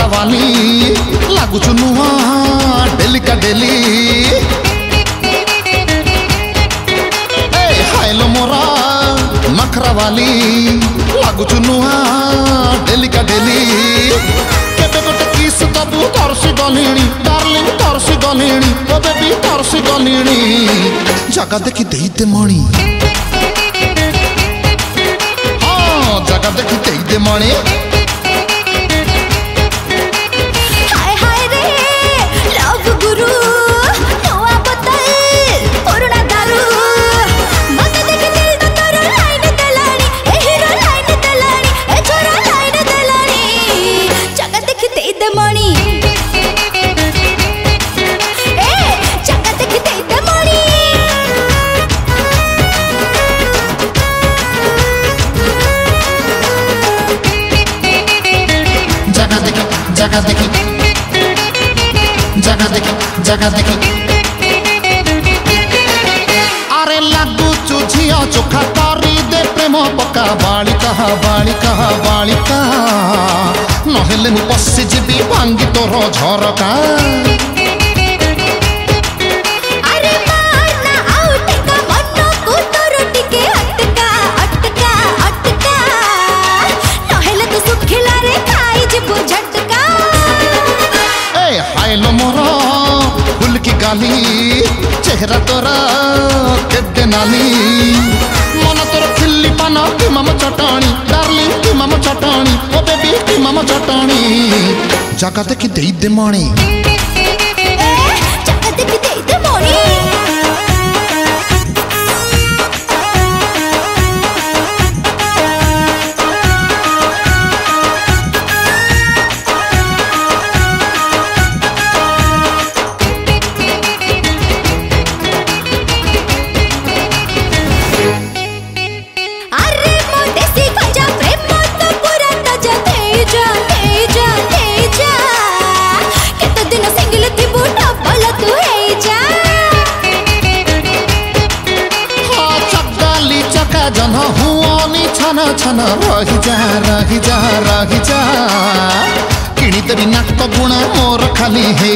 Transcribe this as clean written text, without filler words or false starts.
రవాలి లాగుచునువా డెలిక డెలి ఏ హైలో మోరా మఖరవాలి లాగుచునువా డెలిక డెలి కేబే గోట కిస్ దబు తరసి గలిని డార్లింగ్ తరసి గలిని ఓ బేబీ తరసి గలిని జగద దేకి దేయితే మణి ఆ జగద దేకి దేయితే మణి जगह देखी जगह देखी जगह देखी अरे लागू चुझिया चोखा तारी दे प्रेम पक्का बालिका बालिका बालिका नहेले मु पसी जीवी भांगी तोर झरका चेहरा तोरा के नाली मन तोर खिल्ली पान की मामा चटाणी डार्लिंग की मामा चटाणी ओ बेबी की मामा चटाणी जगह देखी दे दे मणी जन हुआनी छाना छाना रही जा रही जा रही जा किणी तेरी नाक गुणा मोर खाली है